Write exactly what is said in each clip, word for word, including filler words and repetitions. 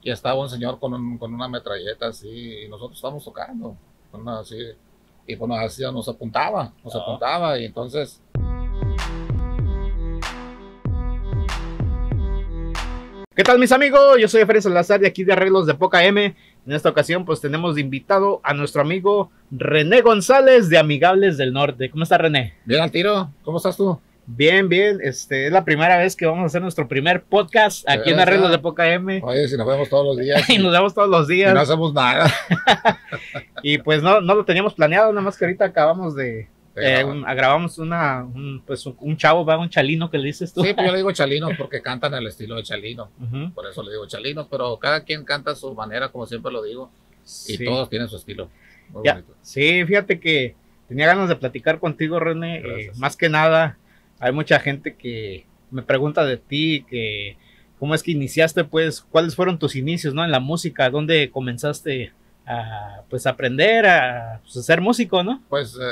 y estaba un señor con, un, con una metralleta así, y nosotros estábamos tocando, una así, y bueno, así nos apuntaba, nos oh. apuntaba, y entonces... ¿Qué tal, mis amigos? Yo soy Efren Salazar, de aquí de Arreglos de Poca M. En esta ocasión, pues, tenemos de invitado a nuestro amigo René González, de Amigables del Norte. ¿Cómo estás, René? Bien al tiro. ¿Cómo estás tú? Bien, bien. Este, es la primera vez que vamos a hacer nuestro primer podcast aquí en Arreglos de Poca M. Oye, si nos vemos todos los días. Y nos vemos todos los días. Y no hacemos nada. Y, pues, no, no lo teníamos planeado, nada más que ahorita acabamos de... Eh, un, grabamos una, un, pues un, un chavo, va un chalino que le dices tú. Sí, pues yo le digo chalino porque cantan el estilo de Chalino, uh-huh. por eso le digo chalino, pero cada quien canta a su manera, como siempre lo digo, sí. Y todos tienen su estilo. Muy ya. bonito. Sí, fíjate que tenía ganas de platicar contigo, René, eh, más que nada, hay mucha gente que me pregunta de ti, que cómo es que iniciaste, pues, cuáles fueron tus inicios, ¿no? En la música, dónde comenzaste a, pues, aprender a, pues, a ser músico, ¿no? Pues uh,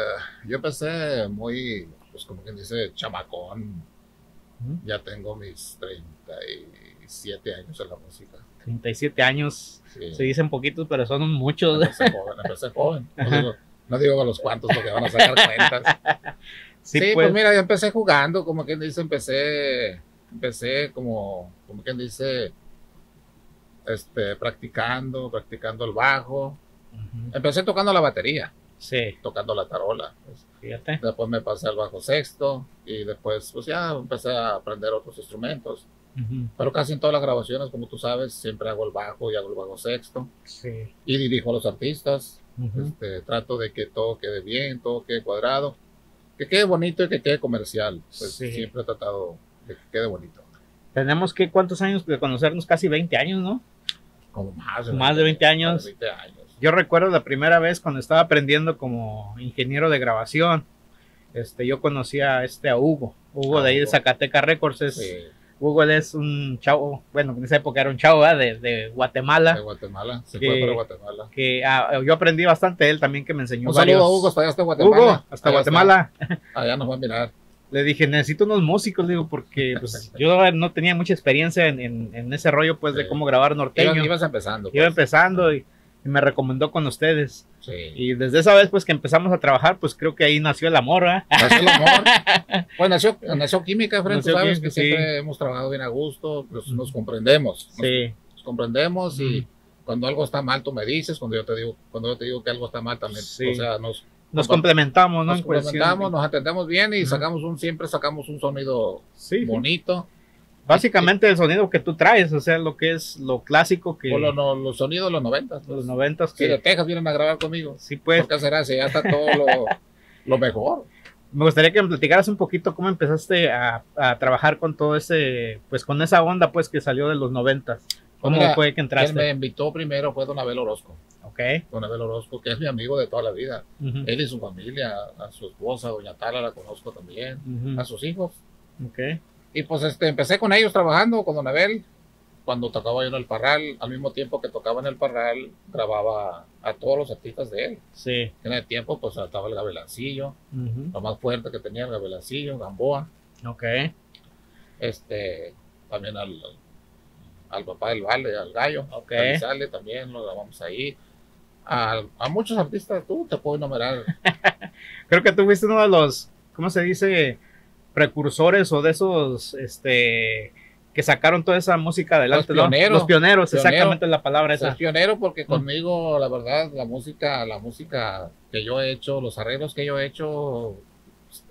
yo empecé muy, pues como quien dice, chamacón. Uh-huh. Ya tengo mis treinta y siete años en la música. treinta y siete años, sí. Se dicen poquitos, pero son muchos. Empecé joven, empecé joven. No digo, no digo a los cuantos porque van a sacar cuentas. Sí, sí, pues. Pues mira, yo empecé jugando, como quien dice, empecé, empecé como, como quien dice... Este, practicando, practicando el bajo. Uh-huh. Empecé tocando la batería, sí. tocando la tarola. Pues. Fíjate. Después me pasé al bajo sexto y después, pues ya empecé a aprender otros instrumentos. Uh-huh. Pero casi en todas las grabaciones, como tú sabes, siempre hago el bajo y hago el bajo sexto. Sí. Y dirijo a los artistas. Uh-huh. este, trato de que todo quede bien, todo quede cuadrado, que quede bonito y que quede comercial. Pues sí. Siempre he tratado de que quede bonito. Tenemos que, ¿cuántos años de conocernos? Casi veinte años, ¿no? Como más de veinte, más de veinte años. Más de veinte años. Yo recuerdo la primera vez cuando estaba aprendiendo como ingeniero de grabación. Este, yo conocí a, este, a Hugo. Hugo ah, de ahí Hugo. de Zacatecas Records. Es, sí. Hugo él es un chavo, bueno, en esa época era un chavo de, de Guatemala. De Guatemala, se que, fue para Guatemala. Que, ah, yo aprendí bastante él también, que me enseñó un varios. Un saludo a Hugo, hasta allá hasta Guatemala. Hugo, hasta allá Guatemala. Está. Allá nos va a mirar. Le dije, necesito unos músicos, digo, porque pues, yo no tenía mucha experiencia en, en, en ese rollo, pues, sí. de cómo grabar norteño. Ibas empezando. Pues. Iba empezando y, y me recomendó con ustedes. Sí. Y desde esa vez, pues, que empezamos a trabajar, pues, creo que ahí nació el amor, ¿eh? Nació el amor. Pues, nació, nació química, Fred, nació sabes química, que siempre sí. hemos trabajado bien a gusto, pues, nos comprendemos. Nos, sí. Nos comprendemos y mm. cuando algo está mal, tú me dices, cuando yo te digo, cuando yo te digo que algo está mal también, sí. o sea, nos... Nos complementamos, ¿no? Nos complementamos, nos atendemos bien y sacamos un, siempre sacamos un sonido sí, bonito. Básicamente el sonido que tú traes, o sea, lo que es lo clásico que... O lo, no, los sonidos de los noventas. Pues. Los noventas que... Sí, de Texas vienen a grabar conmigo. Sí, pues. ¿Por qué será? Si ya está todo lo, lo mejor. Me gustaría que me platicaras un poquito cómo empezaste a, a trabajar con todo ese... Pues con esa onda, pues, que salió de los noventas. ¿Cómo Mira, fue que entraste? Quien me invitó primero fue Don Abel Orozco. Okay. Don Abel Orozco, que es mi amigo de toda la vida. Uh-huh. Él y su familia, a su esposa, doña Tala, la conozco también, uh-huh. a sus hijos. Okay. Y pues este, empecé con ellos trabajando, con Don Abel, cuando tocaba yo en el Parral. Al mismo tiempo que tocaba en el Parral, grababa a todos los artistas de él. Sí. En el tiempo, pues estaba el Gavilancillo, uh-huh. lo más fuerte que tenía el Gavilancillo, Gamboa. Okay. Este, también al... al al papá del Valle, al Gallo, okay. sale también, lo grabamos ahí. A, a muchos artistas, tú te puedo enumerar. Creo que tú fuiste uno de los, ¿cómo se dice? Precursores o de esos este, que sacaron toda esa música adelante. Los pioneros. ¿No? Los pioneros, pionero, exactamente la palabra esa. Los pioneros porque mm. conmigo, la verdad, la música, la música que yo he hecho, los arreglos que yo he hecho,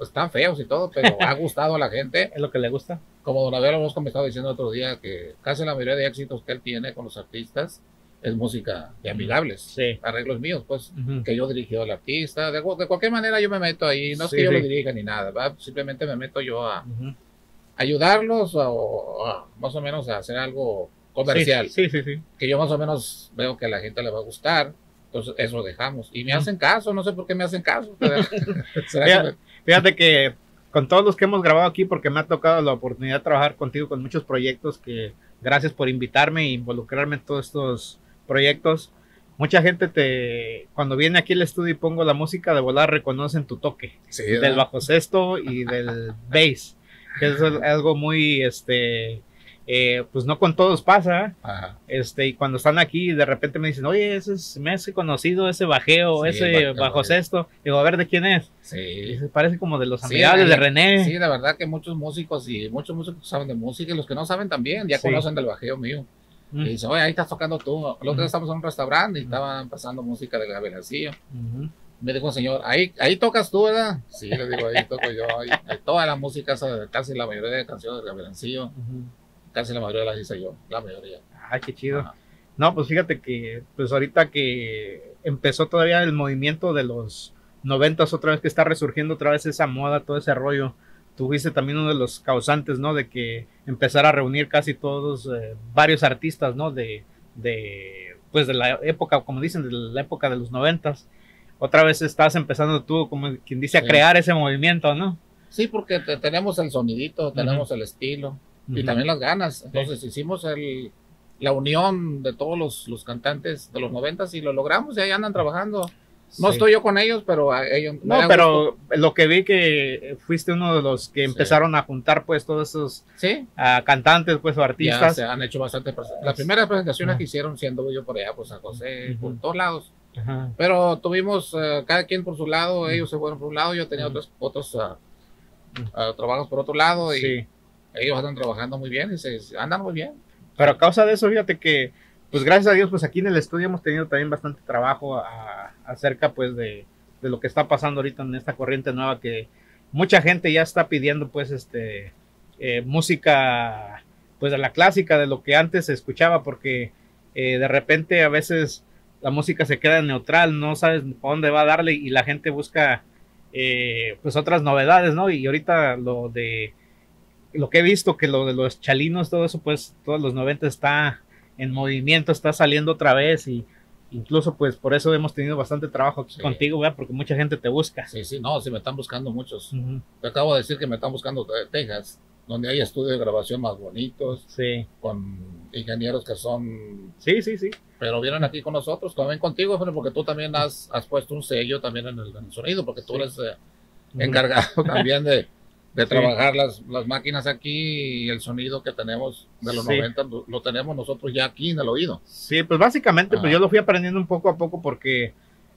están feos y todo, pero ha gustado a la gente. Es lo que le gusta. Como Don Abel Orozco me estaba diciendo otro día, que casi la mayoría de éxitos que él tiene con los artistas es música de Amigables. Sí. Arreglos míos, pues, uh-huh. que yo dirigí al artista. De, de cualquier manera yo me meto ahí. No sí, es que yo sí. lo dirija ni nada, ¿verdad? Simplemente me meto yo a uh-huh. ayudarlos a, o a, más o menos a hacer algo comercial. Sí, sí, sí, sí. Que yo más o menos veo que a la gente le va a gustar. Entonces eso dejamos. Y me uh-huh. hacen caso, no sé por qué me hacen caso. Fíjate, fíjate que... con todos los que hemos grabado aquí, porque me ha tocado la oportunidad de trabajar contigo con muchos proyectos, que gracias por invitarme e involucrarme en todos estos proyectos. Mucha gente te, cuando viene aquí al estudio y pongo la música de volar, reconocen tu toque, sí, del bajo sexto y del bass, que es algo muy, este, Eh, pues no con todos pasa. Ajá. Este, y cuando están aquí de repente me dicen, oye, ese es, me hace conocido ese bajeo, sí, ese bacano, bajo sexto. Digo, a ver, ¿de quién es? Sí. Parece como de los Amigables, sí, de René. Sí, la verdad que muchos músicos y muchos músicos saben de música y los que no saben también ya sí. conocen del bajeo mío. Mm. Y dicen, oye, ahí estás tocando tú. El otro día estamos en un restaurante y estaban pasando música del Gavilancillo. Uh-huh. Me dijo un señor, ahí, ahí tocas tú, ¿verdad? Sí, le digo, ahí toco yo. Ahí, toda la música, casi la mayoría de canciones del Gavilancillo. Uh-huh. Casi la mayoría las hice yo, la mayoría. Ah, qué chido. Ajá. No, pues fíjate que, pues ahorita que empezó todavía el movimiento de los noventas otra vez, que está resurgiendo otra vez esa moda, todo ese rollo, tú fuiste también uno de los causantes, ¿no? De que empezara a reunir casi todos, eh, varios artistas, ¿no? De, de, pues de la época, como dicen, de la época de los noventas. Otra vez estás empezando tú, como quien dice, a sí. crear ese movimiento, ¿no? Sí, porque te, tenemos el sonidito, tenemos uh-huh. el estilo. Y uh-huh. también las ganas, entonces sí. hicimos el, la unión de todos los, los cantantes de los noventas y lo logramos y ahí andan trabajando. No sí. estoy yo con ellos, pero a ellos... No, pero gusto. Lo que vi que fuiste uno de los que empezaron sí. a juntar pues todos esos ¿Sí? uh, cantantes pues o artistas. Ya se han hecho bastante presentaciones. Las primeras presentaciones uh-huh. que hicieron siendo yo por allá, por San José, uh-huh. por todos lados. Uh-huh. Pero tuvimos uh, cada quien por su lado, uh-huh. ellos se fueron por un lado, yo tenía uh-huh. otros, otros uh, uh-huh. uh, trabajos por otro lado y... Sí. Ellos andan trabajando muy bien y se andan muy bien. Pero a causa de eso, fíjate que, pues gracias a Dios, pues aquí en el estudio hemos tenido también bastante trabajo a, acerca pues de, de lo que está pasando ahorita en esta corriente nueva que mucha gente ya está pidiendo pues este eh, música pues de la clásica, de lo que antes se escuchaba, porque eh, de repente a veces la música se queda neutral, no sabes para dónde va a darle y la gente busca eh, pues otras novedades, ¿no? Y ahorita lo de... Lo que he visto que lo de los chalinos, todo eso, pues, todos los noventa está en movimiento, está saliendo otra vez y incluso, pues, por eso hemos tenido bastante trabajo aquí sí. contigo, ¿verdad? Porque mucha gente te busca. Sí, sí, no, sí me están buscando muchos. Uh-huh. Te acabo de decir que me están buscando de Texas, donde hay estudios de grabación más bonitos, sí. con ingenieros que son... Sí, sí, sí. Pero vienen aquí con nosotros, también contigo, porque tú también has, has puesto un sello también en el, en el sonido, porque tú sí. eres eh, encargado uh-huh. también de... de sí. trabajar las, las máquinas aquí y el sonido que tenemos de los sí. noventa lo, lo tenemos nosotros ya aquí en el oído. Sí, pues básicamente pues yo lo fui aprendiendo un poco a poco porque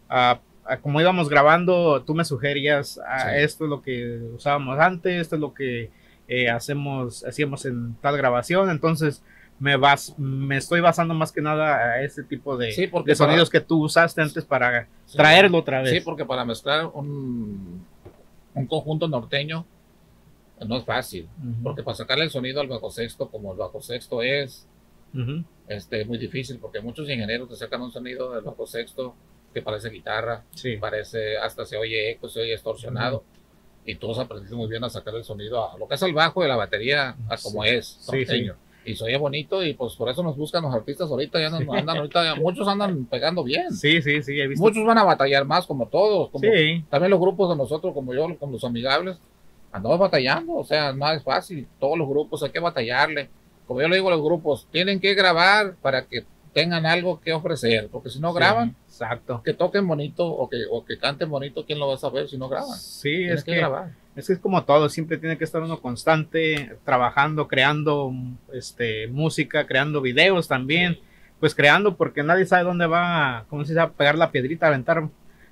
a, a como íbamos grabando, tú me sugerías a sí. esto es lo que usábamos antes, esto es lo que eh, hacemos hacíamos en tal grabación, entonces me vas me estoy basando más que nada a este tipo de, sí, de sonidos para, que tú usaste antes para sí, traerlo otra vez. Sí, porque para mezclar un, un conjunto norteño no es fácil, uh-huh. porque para sacarle el sonido al bajo sexto, como el bajo sexto es, uh-huh. este, es muy difícil, porque muchos ingenieros te sacan un sonido del bajo sexto que parece guitarra, sí. parece, hasta se oye eco, se oye distorsionado, uh-huh. y todos aprendiste muy bien a sacar el sonido a lo que es el bajo de la batería, a como sí. es, norteño. Sí, sí. Y se oye bonito y pues por eso nos buscan los artistas ahorita, ya nos andan ahorita, ya muchos andan pegando bien. Sí, sí, sí, he visto. Muchos van a batallar más como todos, como sí. también los grupos de nosotros, como yo, como los Amigables, andamos batallando, o sea, no es fácil, todos los grupos hay que batallarle, como yo le digo a los grupos, tienen que grabar para que tengan algo que ofrecer, porque si no graban, sí, exacto, que toquen bonito o que, o que canten bonito, ¿quién lo va a saber si no graban? Sí, es que, que grabar. Es que es como todo, siempre tiene que estar uno constante, trabajando, creando este, música, creando videos también, sí. pues creando, porque nadie sabe dónde va, cómo se dice, pegar la piedrita, aventar.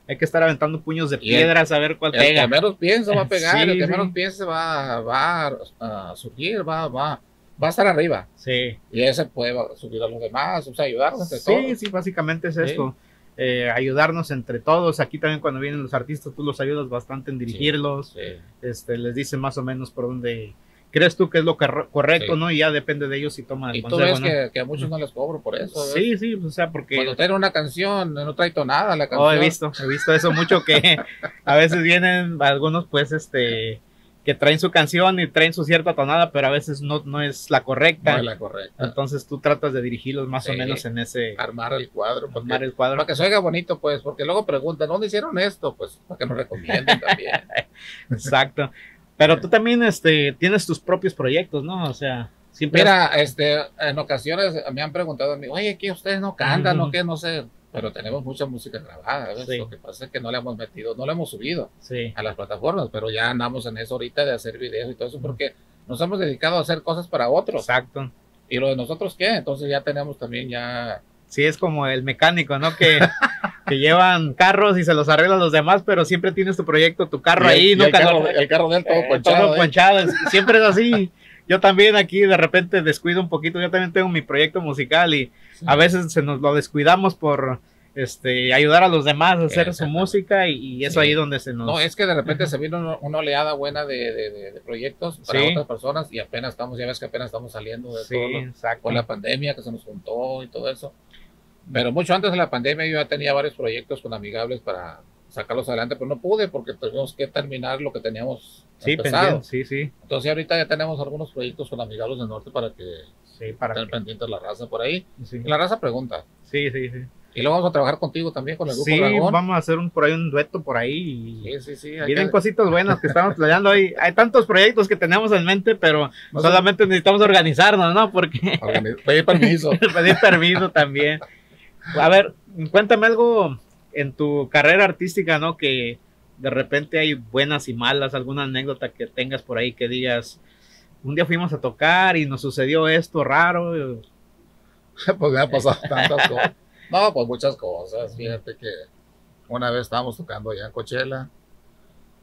Hay que estar aventando puños de piedras a ver cuál el pega. El que menos piensa va a pegar, sí, el que sí. menos piensa va, va a, a surgir, va, va, va a estar arriba. Sí. Y ese puede subir a los demás, o sea, ayudarnos entre sí, todos. Sí, sí, básicamente es sí. esto, eh, ayudarnos entre todos. Aquí también cuando vienen los artistas, tú los ayudas bastante en dirigirlos, sí, sí. Este, les dices más o menos por dónde crees tú que es lo correcto, sí. ¿no? Y ya depende de ellos si toman el consejo. Y tú ves, ¿no? que, que a muchos no les cobro por eso. ¿Ves? Sí, sí, o sea, porque... Cuando traen una canción, no trae tonada la canción. Oh, he visto, he visto eso mucho, que a veces vienen algunos, pues, este, que traen su canción y traen su cierta tonada, pero a veces no, no es la correcta. No es la correcta. Entonces tú tratas de dirigirlos más sí. o menos en ese... Armar el cuadro. Porque, armar el cuadro. Para que se oiga bonito, pues, porque luego preguntan, ¿dónde hicieron esto? Pues, para que nos recomienden también. Exacto. Pero tú también este, tienes tus propios proyectos, ¿no? O sea, siempre... Mira, has... este, en ocasiones me han preguntado a mí, oye, ¿qué ustedes no cantan? Uh-huh. ¿O qué? No sé. Pero tenemos mucha música grabada, ¿ves? Sí. Lo que pasa es que no la hemos metido, no la hemos subido sí. a las plataformas, pero ya andamos en eso ahorita de hacer videos y todo eso, porque nos hemos dedicado a hacer cosas para otros. Exacto. ¿Y lo de nosotros qué? Entonces ya tenemos también ya... Sí, es como el mecánico, ¿no? Que, que llevan carros y se los arreglan los demás, pero siempre tienes tu proyecto, tu carro y ahí. El, ¿no? el, carro, el carro de él todo eh, ponchado. Todo ponchado, ¿eh? Siempre es así. Yo también aquí de repente descuido un poquito, yo también tengo mi proyecto musical y sí. a veces se nos lo descuidamos por... Este, ayudar a los demás a hacer su música y, y eso sí. ahí donde se nos... No, es que de repente Ajá. se vino una oleada buena de, de, de, de proyectos para sí. otras personas y apenas estamos, ya ves que apenas estamos saliendo de sí, todo lo, con la pandemia que se nos juntó y todo eso. Pero mucho antes de la pandemia yo ya tenía varios proyectos con Amigables para sacarlos adelante, pero no pude porque tuvimos que terminar lo que teníamos sí, empezado. Sí, sí. Entonces ahorita ya tenemos algunos proyectos con Amigables del Norte para que sí, para estén que... pendientes la raza por ahí. Sí. Y la raza pregunta. Sí, sí, sí. Y lo vamos a trabajar contigo también, con el grupo Dragón. Sí, vamos a hacer un, por ahí un dueto por ahí. Sí, sí, sí. Vienen que... cositas buenas que estamos planeando ahí. Hay tantos proyectos que tenemos en mente, pero no solamente sea... necesitamos organizarnos, ¿no? Porque... Organiz... Pedir permiso. Pedir permiso también. A ver, cuéntame algo en tu carrera artística, ¿no? Que de repente hay buenas y malas, alguna anécdota que tengas por ahí que digas, un día fuimos a tocar y nos sucedió esto raro. Pues me han pasado tantas cosas. No, pues muchas cosas, fíjate que una vez estábamos tocando allá en Coachella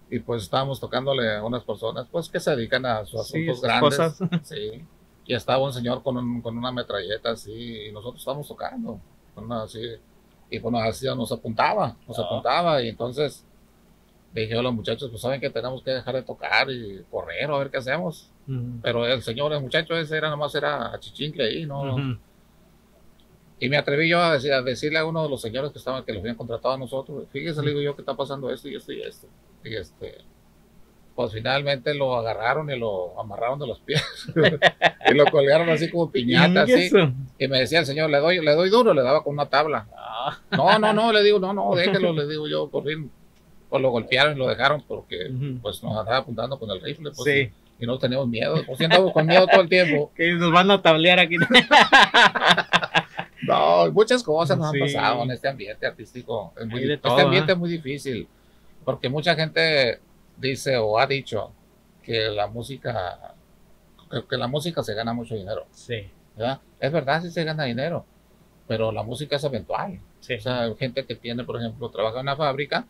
y pues estábamos tocándole a unas personas pues que se dedican a sus asuntos sí, grandes, cosas. Sí, y estaba un señor con, un, con una metralleta así y nosotros estábamos tocando, con una así, y pues así nos apuntaba, nos no. apuntaba y entonces dije a los muchachos, pues saben que tenemos que dejar de tocar y correr a ver qué hacemos, uh-huh. pero el señor, el muchacho ese era nomás era achichincle ahí, ¿no? Uh-huh. Y me atreví yo a, decir, a decirle a uno de los señores que estaban, que los habían contratado a nosotros, fíjese, le digo yo que está pasando esto y esto y esto. Y este, pues finalmente lo agarraron y lo amarraron de los pies. Y lo colgaron así como piñata, así. Y me decía el señor, le doy, le doy duro, le daba con una tabla. No, no, no, le digo, no, no, déjelo, le digo yo, por fin. Pues lo golpearon y lo dejaron porque pues nos andaba apuntando con el rifle. Pues, sí. Y, y no teníamos miedo, por si andamos con miedo todo el tiempo. Que nos van a tablear aquí. No, muchas cosas nos sí. han pasado en este ambiente artístico. Es muy, este todo, ambiente ¿eh? es muy difícil, porque mucha gente dice o ha dicho que la música, que, que la música se gana mucho dinero. Sí. ¿Verdad? Es verdad, sí se gana dinero, pero la música es eventual. Sí. O sea, hay gente que tiene, por ejemplo, trabaja en una fábrica,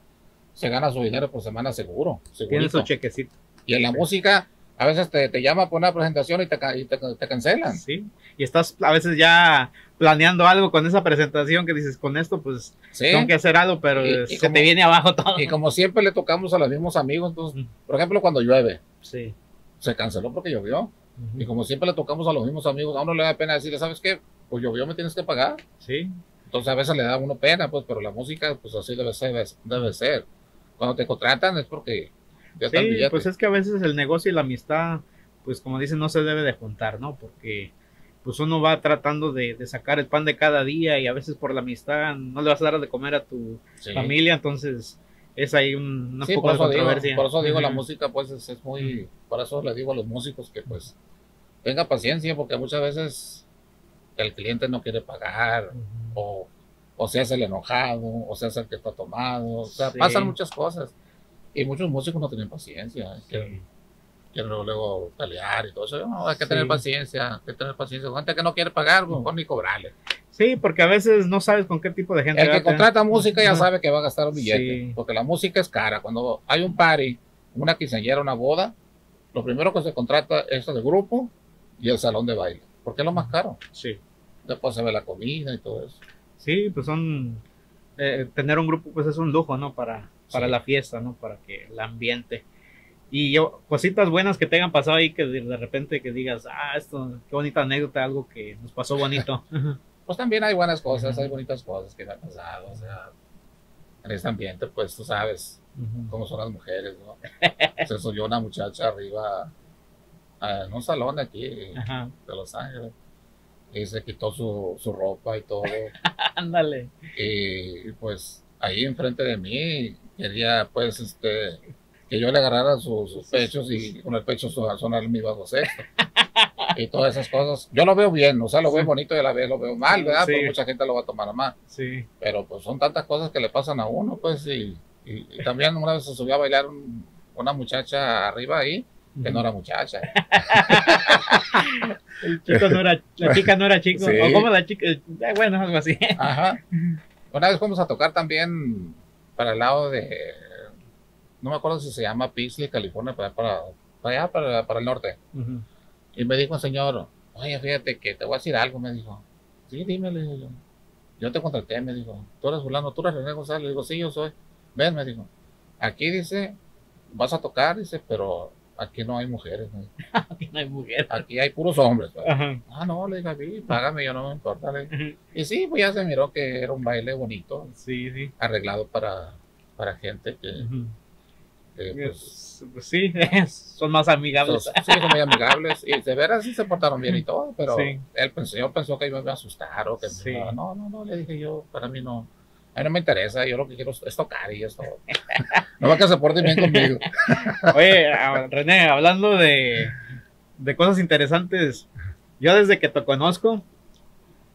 se gana su dinero por semana seguro. Tiene su chequecito. Y en la sí. música... A veces te, te llama por una presentación y te, y te, te cancelan. Sí, y estás a veces ya planeando algo con esa presentación que dices, con esto pues sí. tengo que hacer algo, pero y, se y como, te viene abajo todo. Y como siempre le tocamos a los mismos amigos, entonces, por ejemplo, cuando llueve, sí. se canceló porque llovió. Uh-huh. Y como siempre le tocamos a los mismos amigos, a uno le da pena decirle, ¿sabes qué? Pues llovió, me tienes que pagar. Sí. Entonces a veces le da a uno pena, pues, pero la música pues así debe ser. Debe ser. Cuando te contratan es porque... Sí, pues es que a veces el negocio y la amistad, pues como dicen, no se debe de juntar, ¿no? Porque pues uno va tratando de, de sacar el pan de cada día y a veces por la amistad no le vas a dar de comer a tu sí. familia, entonces es ahí un, una sí, poco de controversia. Digo, por eso digo, uh-huh. la música pues es, es muy, uh-huh. por eso le digo a los músicos que pues tenga paciencia porque muchas veces el cliente no quiere pagar uh-huh. o, o se hace el enojado, o se hace el que está tomado, o sea, sí. pasan muchas cosas. Y muchos músicos no tienen paciencia, sí. quieren, quieren luego pelear y todo eso. No, hay que sí. tener paciencia, hay que tener paciencia. Gente que no quiere pagar, mejor ni cobrarle. Sí, porque a veces no sabes con qué tipo de gente. El que contrata tener... música ya no. sabe que va a gastar un billete, sí. porque la música es cara. Cuando hay un party, una quinceañera, una boda, lo primero que se contrata es el grupo y el salón de baile, porque es lo más caro. Sí. Después se ve la comida y todo eso. Sí, pues son... Eh, tener un grupo pues es un lujo, ¿no? Para... para sí. la fiesta, ¿no? Para que el ambiente. Y yo, cositas buenas que te hayan pasado ahí, que de repente que digas, ah, esto, qué bonita anécdota, algo que nos pasó bonito. Pues también hay buenas cosas, uh-huh. hay bonitas cosas que me han pasado, o sea, en este ambiente, pues tú sabes uh-huh. cómo son las mujeres, ¿no? Se subió una muchacha arriba a, en un salón de aquí, uh-huh. de Los Ángeles, y se quitó su, su ropa y todo. Ándale. Y pues ahí enfrente de mí, quería, pues, este, que yo le agarrara sus, sus pechos y con el pecho sonar mi bajo sexto. Y todas esas cosas. Yo lo veo bien, o sea, lo sí. veo bonito y a la vez lo veo mal, ¿verdad? Sí. Porque mucha gente lo va a tomar mal. Sí. Pero, pues, son tantas cosas que le pasan a uno, pues, y, y, y también una vez se subió a bailar un, una muchacha arriba ahí que no era muchacha. El chico no era, la chica no era chico, sí. O como la chica, bueno, algo así. Ajá. Una vez fuimos a tocar también para el lado de, no me acuerdo si se llama Pixley, California, para, para, para allá, para, para el norte. Uh-huh. Y me dijo un señor, oye, fíjate que te voy a decir algo, me dijo. Sí, dime, le digo yo. Yo te contraté, me dijo, tú eres fulano, tú eres René González, le digo, sí, yo soy. Ven, me dijo, aquí dice, vas a tocar, dice, pero aquí no hay mujeres. Aquí no hay mujeres. Aquí hay puros hombres. Ah, no, le digo, a mí, págame, yo no me importa. Le digo. Y sí, pues ya se miró que era un baile bonito. Sí, sí. Arreglado para, para gente que... Uh-huh. que pues, pues, sí, son más amigables. Son, sí, son muy amigables. Y de veras sí se portaron bien y todo, pero sí. Él pensó, yo pensó que yo me iba a asustar o que sí. me iba a... No, no, no, le dije yo, para mí no. A mí no me interesa, yo lo que quiero es tocar y eso. No va que se porten bien conmigo. Oye, René, hablando de, de cosas interesantes, yo desde que te conozco,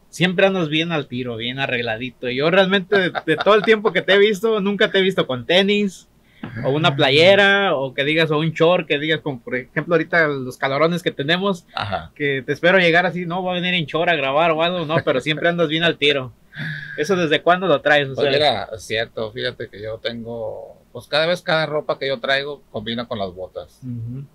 siempre andas bien al tiro, bien arregladito. Y yo realmente, de, de todo el tiempo que te he visto, nunca te he visto con tenis, o una playera, o que digas, o un short, que digas, como por ejemplo ahorita los calorones que tenemos, ajá, que te espero llegar así, no, voy a venir en short a grabar o algo, no, pero siempre andas bien al tiro. ¿Eso desde cuándo lo traes? O sea, pues mira, es cierto, fíjate que yo tengo, pues cada vez cada ropa que yo traigo combina con las botas. Uh-huh.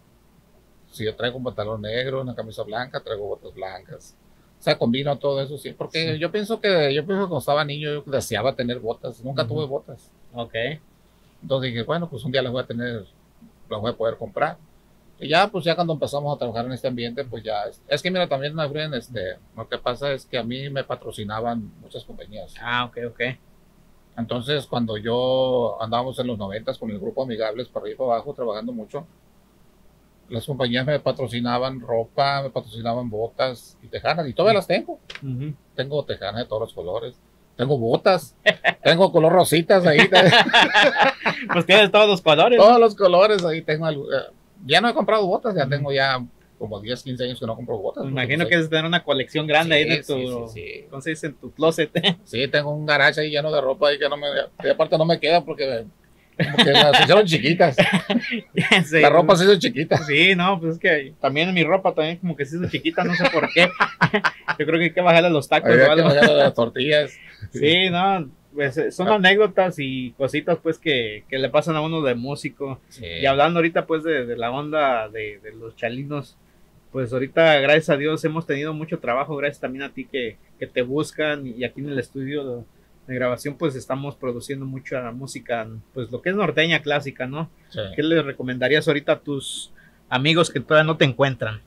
Si yo traigo un pantalón negro, una camisa blanca, traigo botas blancas. O sea, combino todo eso, sí, porque sí. yo pienso que, yo pienso que cuando estaba niño yo deseaba tener botas, nunca uh-huh. tuve botas. Ok. Entonces dije, bueno, pues un día las voy a tener, las voy a poder comprar. Y ya, pues ya cuando empezamos a trabajar en este ambiente, pues ya... Es que mira, también, Efren, este, lo que pasa es que a mí me patrocinaban muchas compañías. Ah, ok, ok. Entonces, cuando yo andábamos en los noventas con el grupo Amigables, para arriba y para abajo, trabajando mucho, las compañías me patrocinaban ropa, me patrocinaban botas y tejanas, y todavía las tengo. Uh-huh. Tengo tejanas de todos los colores. Tengo botas, tengo color rositas ahí. Pues tienes todos los colores. Todos los colores, ahí tengo... Algo, eh, ya no he comprado botas, ya tengo ya como diez, quince años que no compro botas. Me imagino que es tener una colección grande sí, ahí de tu, sí, sí, sí. Entonces, en tu closet. Sí, tengo un garaje ahí lleno de ropa ahí que no me, que aparte no me queda porque, porque las hicieron chiquitas. Sí, la ropa se hizo chiquita. Sí, no, pues es que también mi ropa también como que se hizo chiquita, no sé por qué. Yo creo que hay que bajarle los tacos. Hay que bajarle las tortillas. Sí, no. Pues son anécdotas y cositas pues que, que le pasan a uno de músico. Sí. Y hablando ahorita pues de, de la onda de, de los chalinos, pues ahorita gracias a Dios hemos tenido mucho trabajo, gracias también a ti que, que te buscan, y aquí en el estudio de, de grabación pues estamos produciendo mucha música, pues lo que es norteña clásica, ¿no? Sí. ¿Qué les recomendarías ahorita a tus amigos que todavía no te encuentran?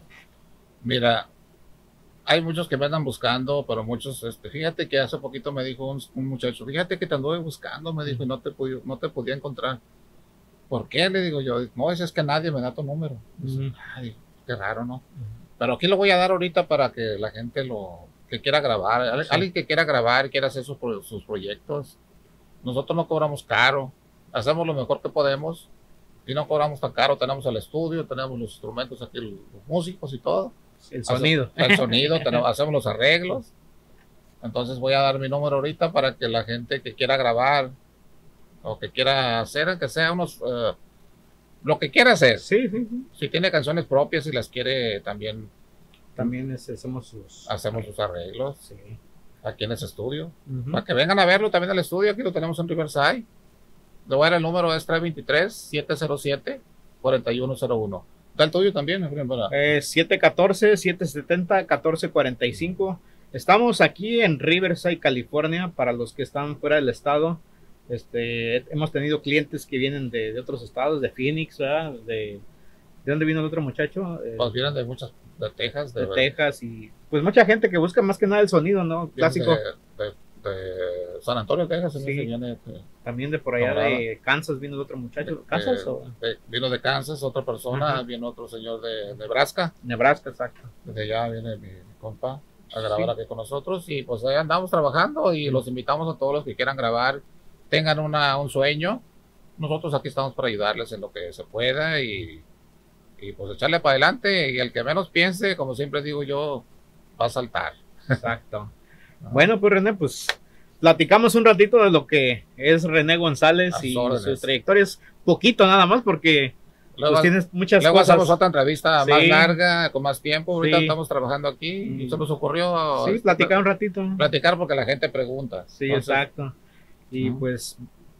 Mira... Hay muchos que me andan buscando, pero muchos, este, fíjate que hace poquito me dijo un, un muchacho, fíjate que te anduve buscando, me dijo, y no te, pude, no te podía encontrar. ¿Por qué? Le digo yo, no, es que nadie me da tu número. Uh-huh. Ay, qué raro, ¿no? Uh-huh. Pero aquí lo voy a dar ahorita para que la gente lo, que quiera grabar, sí. Alguien que quiera grabar, quiera hacer sus, sus proyectos. Nosotros no cobramos caro, hacemos lo mejor que podemos y no cobramos tan caro. Tenemos el estudio, tenemos los instrumentos aquí, los, los músicos y todo. El sonido. El sonido, tenemos, hacemos los arreglos. Entonces voy a dar mi número ahorita para que la gente que quiera grabar o que quiera hacer, que sea unos... Uh, lo que quiera hacer. Sí, sí, sí. Si tiene canciones propias y si las quiere también... También es, hacemos sus... Hacemos sus arreglos. Sí. Aquí en ese estudio. Uh-huh. Para que vengan a verlo también al estudio, aquí lo tenemos en Riverside. Le voy a dar el número, es tres dos tres, siete cero siete, cuatro uno cero uno. ¿Tal tuyo también? Eh, siete uno cuatro, siete siete cero, uno cuatro cuatro cinco. Estamos aquí en Riverside, California, para los que están fuera del estado. Este, hemos tenido clientes que vienen de, de otros estados, de Phoenix, ¿verdad? De, ¿de dónde vino el otro muchacho? Eh, pues vienen de muchas, de Texas. De, de Texas y pues mucha gente que busca más que nada el sonido, ¿no? Clásico. De, de, de San Antonio, Texas. Sí. Viene de, también de por allá Colorado. De Kansas vino el otro muchacho. De, ¿Kansas de, o? De, vino de Kansas otra persona, ajá. Vino otro señor de Nebraska. Nebraska, exacto. Desde allá viene mi, mi compa a grabar sí. Aquí con nosotros y pues ahí andamos trabajando y sí. Los invitamos a todos los que quieran grabar, tengan una, un sueño. Nosotros aquí estamos para ayudarles en lo que se pueda y, y pues echarle para adelante y el que menos piense, como siempre digo yo, va a saltar. Exacto. Bueno, pues René, pues platicamos un ratito de lo que es René González y sus trayectorias, poquito nada más porque Luego, pues tienes muchas luego cosas. Hacemos otra entrevista sí. más larga, con más tiempo. Ahorita sí. estamos trabajando aquí mm. y se nos ocurrió... Sí, platicar un ratito. Platicar porque la gente pregunta. Sí, entonces, exacto. Y ¿no? pues,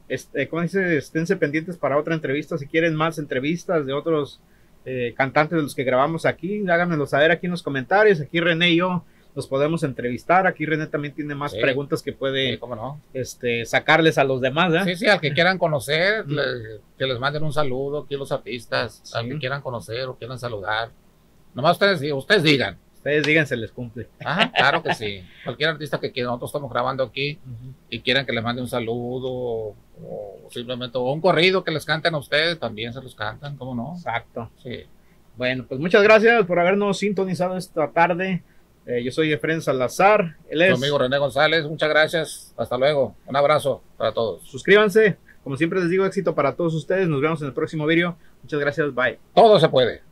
este, como dice, esténse pendientes para otra entrevista. Si quieren más entrevistas de otros eh, cantantes de los que grabamos aquí, háganmelo saber aquí en los comentarios. Aquí René y yo los podemos entrevistar. Aquí René también tiene más sí. preguntas que puede sí, cómo no. este, sacarles a los demás. ¿eh? Sí, sí, al que quieran conocer, mm. le, que les manden un saludo aquí los artistas, sí. al que quieran conocer o quieran saludar. Nomás ustedes, ustedes digan. Ustedes digan, se les cumple. Ajá, claro que sí. Cualquier artista que quiera, nosotros estamos grabando aquí uh-huh. y quieran que les mande un saludo o simplemente o un corrido que les canten a ustedes, también se los cantan, ¿cómo no? Exacto. Sí. Bueno, pues muchas gracias por habernos sintonizado esta tarde. Eh, yo soy Efren Salazar, él es... Mi amigo René González, muchas gracias, hasta luego, un abrazo para todos. Suscríbanse, como siempre les digo, éxito para todos ustedes, nos vemos en el próximo video, muchas gracias, bye. Todo se puede.